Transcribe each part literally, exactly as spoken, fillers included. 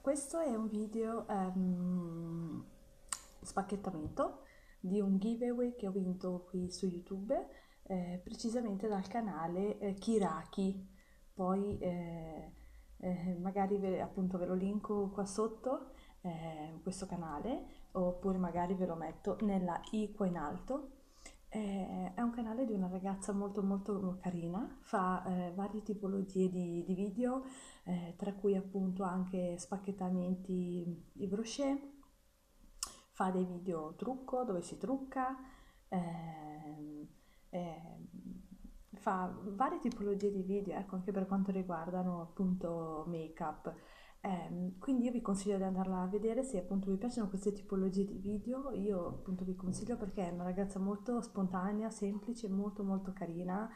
questo è un video um, spacchettamento di un giveaway che ho vinto qui su YouTube, eh, precisamente dal canale eh, Kiraki. Poi eh, eh, magari ve, appunto ve lo linko qua sotto, eh, questo canale, oppure magari ve lo metto nella i qua in alto. Eh, è un canale di una ragazza molto molto carina, fa eh, varie tipologie di, di video, eh, tra cui appunto anche spacchettamenti Yves Rocher, fa dei video trucco dove si trucca, eh, eh, fa varie tipologie di video, ecco, anche per quanto riguardano appunto make up. Eh, quindi io vi consiglio di andarla a vedere se appunto vi piacciono queste tipologie di video. Io appunto vi consiglio perché è una ragazza molto spontanea, semplice, molto molto carina,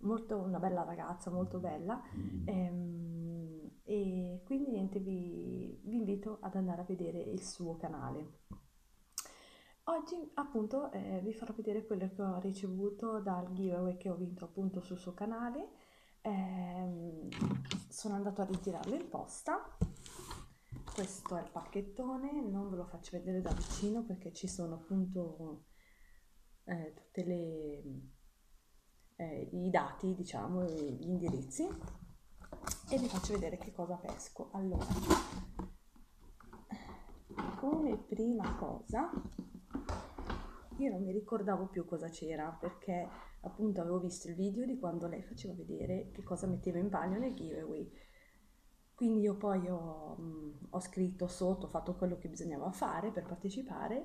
molto una bella ragazza, molto bella, eh, e quindi niente, vi, vi invito ad andare a vedere il suo canale. Oggi appunto eh, vi farò vedere quello che ho ricevuto dal giveaway che ho vinto appunto sul suo canale. Eh, sono andato a ritirarlo in posta. Questo è il pacchettone, non ve lo faccio vedere da vicino perché ci sono appunto eh, tutte le eh, i dati, diciamo gli indirizzi, e vi faccio vedere che cosa pesco. Allora, come prima cosa, io non mi ricordavo più cosa c'era perché appunto avevo visto il video di quando lei faceva vedere che cosa metteva in bagno nel giveaway, quindi io poi ho, mh, ho scritto sotto, ho fatto quello che bisognava fare per partecipare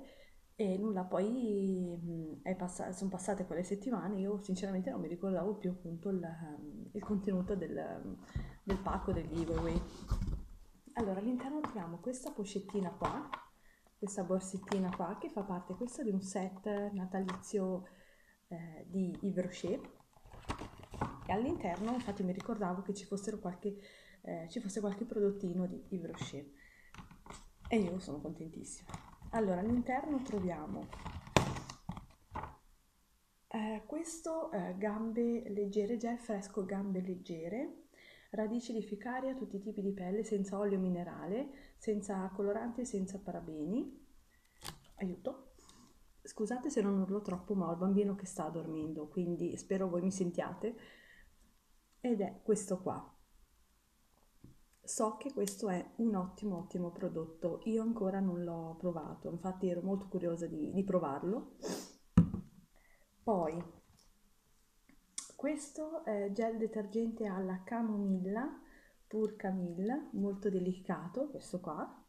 e nulla, poi mh, è pass- sono passate quelle settimane, io sinceramente non mi ricordavo più appunto il, il contenuto del, del pacco del giveaway. Allora, all'interno troviamo questa pochettina qua, questa borsettina qua, che fa parte questo di un set natalizio eh, di Yves Rocher, e all'interno infatti mi ricordavo che ci, fossero qualche, eh, ci fosse qualche prodottino di Yves Rocher e io sono contentissima. Allora, all'interno troviamo eh, questo eh, gambe leggere, gel fresco gambe leggere, radici di ficaria, tutti i tipi di pelle, senza olio minerale, senza coloranti, senza parabeni. Aiuto! Scusate se non urlo troppo, ma ho il bambino che sta dormendo, quindi spero voi mi sentiate. Ed è questo qua. So che questo è un ottimo, ottimo prodotto. Io ancora non l'ho provato, infatti ero molto curiosa di, di provarlo. Poi questo eh, gel detergente alla camomilla, Pur Camille, molto delicato, questo qua.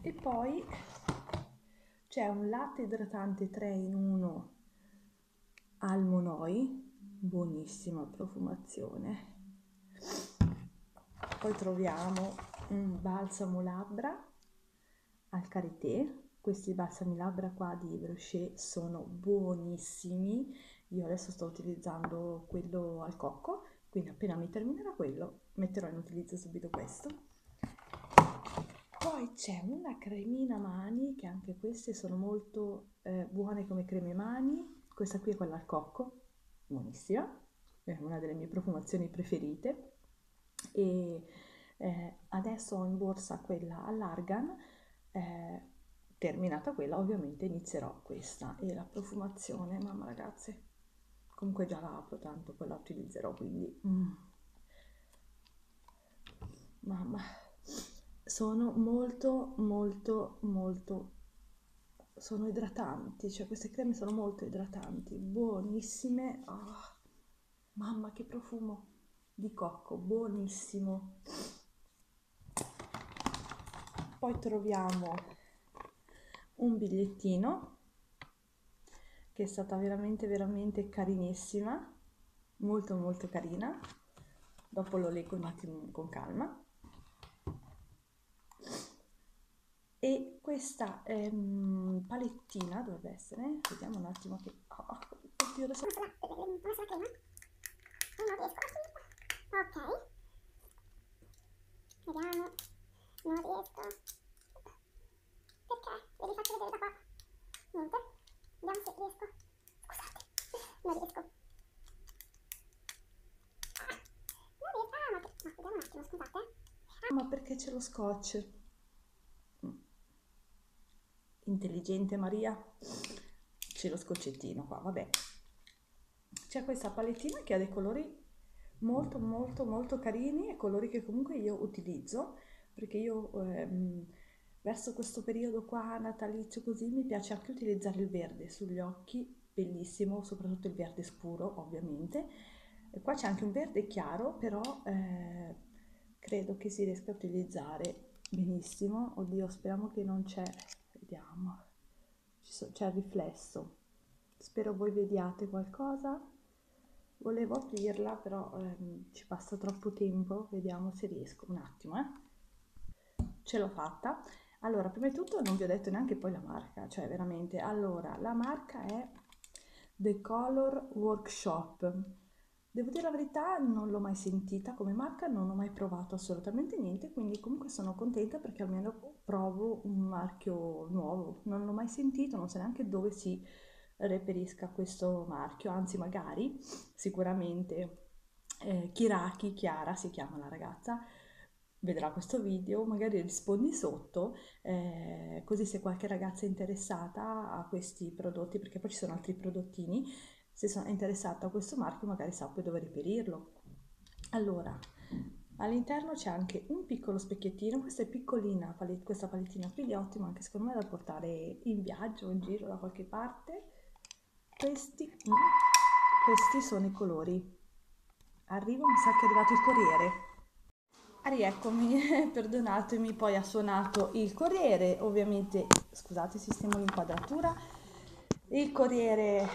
E poi c'è un latte idratante tre in uno al monoi, buonissima profumazione. Poi troviamo un balsamo labbra al karité. Questi balsami labbra qua di Yves Rocher sono buonissimi, io adesso sto utilizzando quello al cocco, quindi appena mi terminerà quello metterò in utilizzo subito questo. Poi c'è una cremina mani, che anche queste sono molto eh, buone come creme mani, questa qui è quella al cocco, buonissima, è una delle mie profumazioni preferite, e eh, adesso ho in borsa quella all'argan, eh, terminata quella ovviamente inizierò questa. E la profumazione, mamma ragazze, comunque già la apro, tanto poi la utilizzerò, quindi mm. Mamma, sono molto molto molto sono idratanti, cioè queste creme sono molto idratanti, buonissime. Oh, mamma che profumo di cocco, buonissimo. Poi troviamo un bigliettino che è stata veramente veramente carinissima, molto molto carina, dopo lo leggo un attimo con calma. E questa ehm, palettina dovrebbe essere, vediamo un attimo che oh, oddio, adesso... ok, vediamo, non riesco. Ve li faccio vedere da qua. Niente. Vediamo se riesco. Scusate. Non riesco. Ah, non riesco. Ah, ma che... No, vediamo un attimo, scusate. ma perché c'è lo scotch? Intelligente Maria, c'è lo scotchettino qua, vabbè. C'è questa palettina che ha dei colori molto molto molto carini e colori che comunque io utilizzo, perché io ehm, verso questo periodo qua natalizio così mi piace anche utilizzare il verde sugli occhi, bellissimo, soprattutto il verde scuro ovviamente. E qua c'è anche un verde chiaro, però eh, credo che si riesca a utilizzare benissimo. Oddio, speriamo che non c'è, vediamo, c'è il riflesso, spero voi vediate qualcosa. Volevo aprirla, però ehm, ci passa troppo tempo, vediamo se riesco, un attimo, eh. Ce l'ho fatta. Allora, prima di tutto non vi ho detto neanche poi la marca, cioè veramente, allora, la marca è The Color Workshop. Devo dire la verità, non l'ho mai sentita come marca, non ho mai provato assolutamente niente, quindi comunque sono contenta perché almeno provo un marchio nuovo. Non l'ho mai sentito, non so neanche dove si reperisca questo marchio, anzi magari sicuramente eh, Kiraki, Chiara si chiama la ragazza, vedrà questo video, magari rispondi sotto, eh, così se qualche ragazza è interessata a questi prodotti, perché poi ci sono altri prodottini, se sono interessata a questo marchio magari sa poi dove reperirlo. Allora, all'interno c'è anche un piccolo specchiettino, questa è piccolina, questa palettina qui è ottima anche secondo me da portare in viaggio, in giro da qualche parte. Questi, questi sono i colori. Arrivo, mi sa che è arrivato il corriere. Ah, rieccomi, perdonatemi, poi ha suonato il corriere, ovviamente, scusate, sistemo l'inquadratura. Il corriere,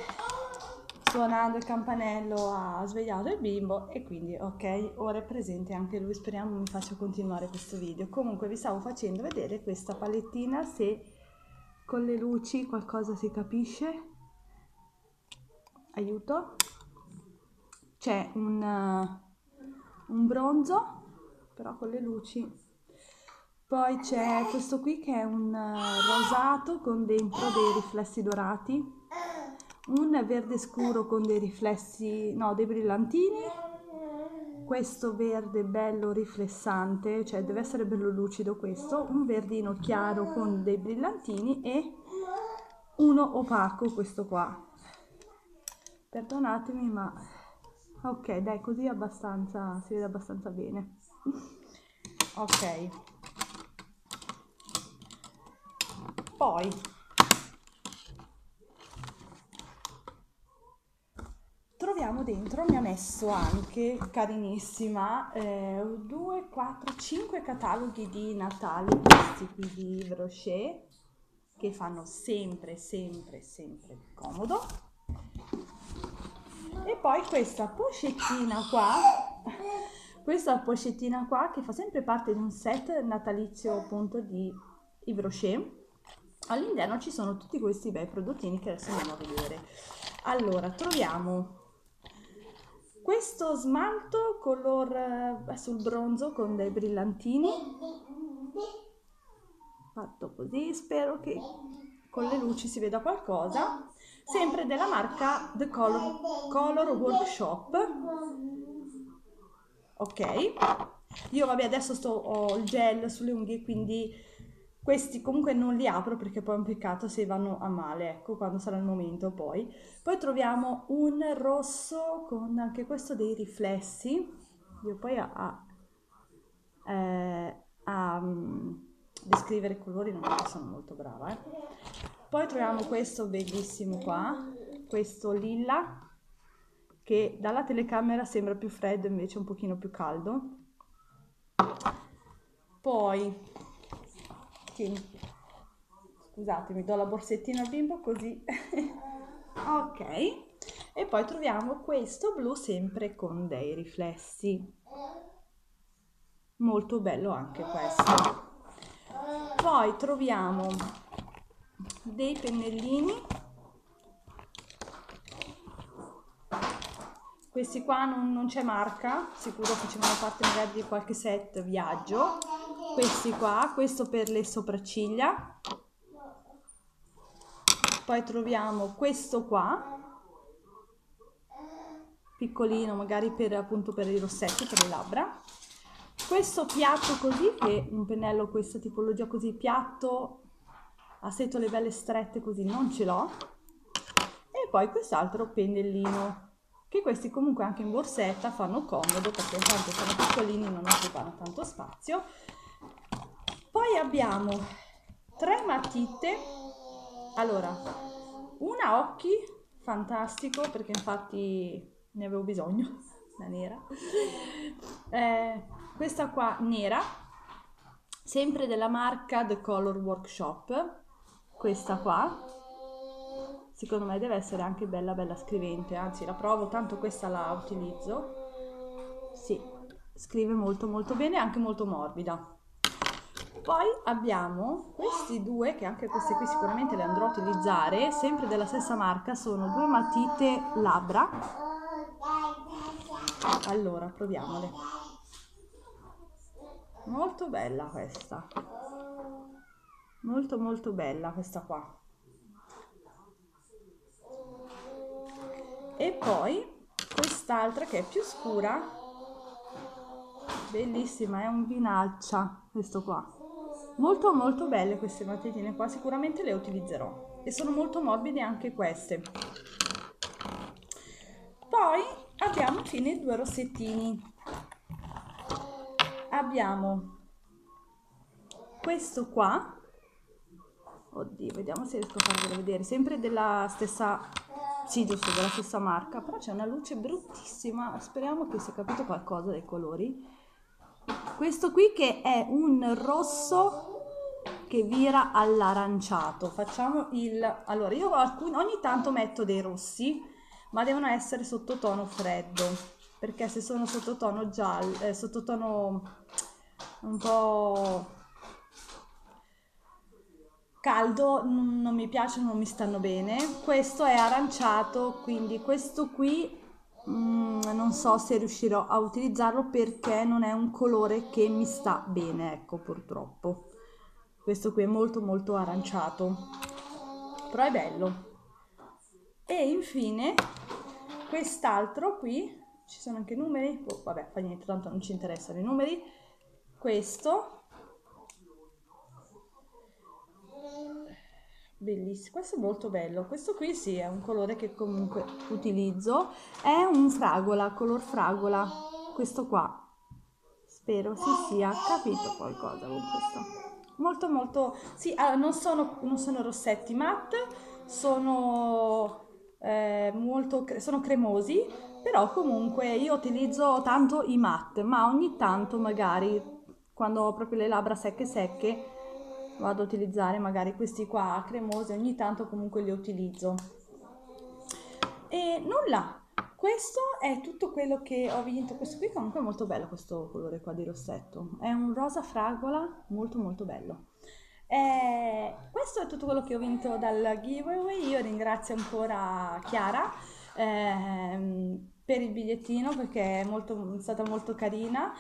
suonando il campanello, ha svegliato il bimbo e quindi, ok, ora è presente anche lui, speriamo mi faccia continuare questo video. Comunque vi stavo facendo vedere questa palettina, se con le luci qualcosa si capisce. Aiuto, c'è un, uh, un bronzo però con le luci, poi c'è questo qui che è un uh, rosato con dentro dei riflessi dorati, un verde scuro con dei riflessi, no, dei brillantini, questo verde bello riflessante, cioè deve essere bello lucido questo, un verdino chiaro con dei brillantini e uno opaco, questo qua. Perdonatemi, ma ok, dai, così abbastanza, si vede abbastanza bene. Ok, poi troviamo dentro, mi ha messo anche, carinissima, eh, due, quattro, cinque cataloghi di Natale, questi qui di Yves Rocher, che fanno sempre, sempre, sempre comodo. E poi questa pochettina qua, questa pochettina qua che fa sempre parte di un set natalizio appunto di Yves Rocher. All'interno ci sono tutti questi bei prodottini che adesso andiamo a vedere. Allora, troviamo questo smalto color sul bronzo con dei brillantini, fatto così, spero che con le luci si veda qualcosa, sempre della marca The Color, Color Workshop. Ok, io vabbè adesso sto, ho il gel sulle unghie, quindi questi comunque non li apro perché poi è un peccato se vanno a male, ecco, quando sarà il momento poi. Poi troviamo un rosso con anche questo dei riflessi, io poi a, a, eh, a descrivere i colori non sono molto brava, eh. Poi troviamo questo bellissimo qua, questo lilla, che dalla telecamera sembra più freddo, invece è un pochino più caldo. Poi, sì, scusatemi, do la borsettina al bimbo così. Ok, e poi troviamo questo blu sempre con dei riflessi. Molto bello anche questo. Poi troviamo dei pennellini, questi qua non, non c'è marca, sicuro facevano parte magari di qualche set viaggio, questi qua, questo per le sopracciglia, poi troviamo questo qua piccolino magari per appunto per i rossetti, per le labbra, questo piatto così, che un pennello questa tipologia così piatto a setole belle strette così non ce l'ho, e poi quest'altro pennellino, che questi comunque anche in borsetta fanno comodo perché tanto sono piccolini e non occupano tanto spazio. Poi abbiamo tre matite, allora una occhi, fantastico perché infatti ne avevo bisogno, la nera, eh, questa qua nera, sempre della marca The Color Workshop, questa qua secondo me deve essere anche bella bella scrivente, anzi la provo, tanto questa la utilizzo, sì, scrive molto molto bene, anche molto morbida. Poi abbiamo questi due, che anche queste qui sicuramente le andrò a utilizzare, sempre della stessa marca, sono due matite labbra, allora proviamole, molto bella questa, molto molto bella questa qua. E poi quest'altra che è più scura, bellissima, è un vinaccia questo qua, molto molto belle queste matitine qua, sicuramente le utilizzerò e sono molto morbide anche queste. Poi abbiamo infine due rossettini, abbiamo questo qua, oddio, vediamo se riesco a farvelo vedere, sempre della stessa, sì giusto, della stessa marca, però c'è una luce bruttissima, speriamo che sia capito qualcosa dei colori. Questo qui che è un rosso che vira all'aranciato, facciamo il, allora io alcun, ogni tanto metto dei rossi, ma devono essere sottotono freddo, perché se sono sottotono giallo, eh, sottotono un po' caldo non mi piacciono, non mi stanno bene. Questo è aranciato, quindi questo qui Mm, non so se riuscirò a utilizzarlo perché non è un colore che mi sta bene, ecco, purtroppo. Questo qui è molto molto aranciato, però è bello. E infine quest'altro qui, ci sono anche numeri, oh, vabbè fa niente, tanto non ci interessano i numeri, questo bellissimo, questo è molto bello, questo qui sì è un colore che comunque utilizzo, è un fragola, color fragola, questo qua, spero si sia capito qualcosa con questo, molto molto, sì, allora, non sono, non sono rossetti matte, sono, eh, molto, sono cremosi, però comunque io utilizzo tanto i matte, ma ogni tanto magari quando ho proprio le labbra secche secche vado a utilizzare magari questi qua cremosi, ogni tanto comunque li utilizzo. E nulla, questo è tutto quello che ho vinto. Questo qui comunque è molto bello, questo colore qua di rossetto, è un rosa fragola molto molto bello. E questo è tutto quello che ho vinto dal giveaway. Io ringrazio ancora Chiara ehm, per il bigliettino, perché è, molto, è stata molto carina.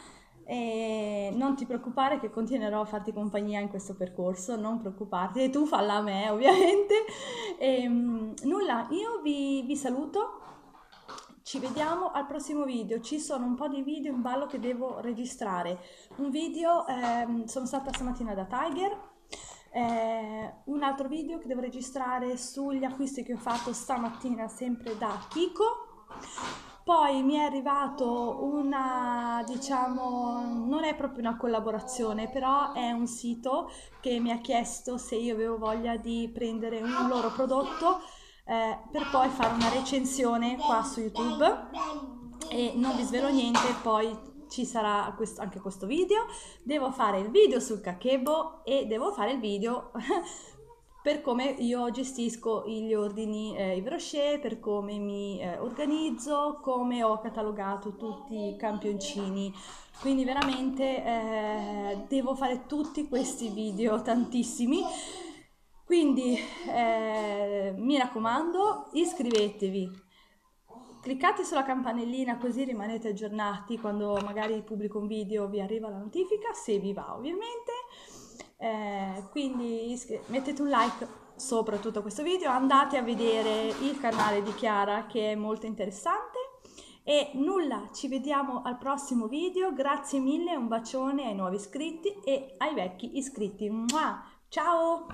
E non ti preoccupare che continuerò a farti compagnia in questo percorso, non preoccuparti, e tu falla a me ovviamente. E, nulla, io vi, vi saluto, ci vediamo al prossimo video, ci sono un po' di video in ballo che devo registrare, un video, eh, sono stata stamattina da Tiger, eh, un altro video che devo registrare sugli acquisti che ho fatto stamattina sempre da Kiko. Poi mi è arrivato una, diciamo, non è proprio una collaborazione, però è un sito che mi ha chiesto se io avevo voglia di prendere un loro prodotto eh, per poi fare una recensione qua su YouTube, e non vi svelo niente, poi ci sarà questo, anche questo video. Devo fare il video sul kakebo e devo fare il video per come io gestisco gli ordini eh, Yves Rocher, per come mi eh, organizzo, come ho catalogato tutti i campioncini, quindi veramente eh, devo fare tutti questi video, tantissimi, quindi eh, mi raccomando, iscrivetevi, cliccate sulla campanellina così rimanete aggiornati quando magari pubblico un video, vi arriva la notifica, se vi va ovviamente. Eh, quindi mettete un like soprattutto a questo video, andate a vedere il canale di Chiara che è molto interessante, E nulla, ci vediamo al prossimo video, grazie mille, un bacione ai nuovi iscritti e ai vecchi iscritti. Mua! Ciao!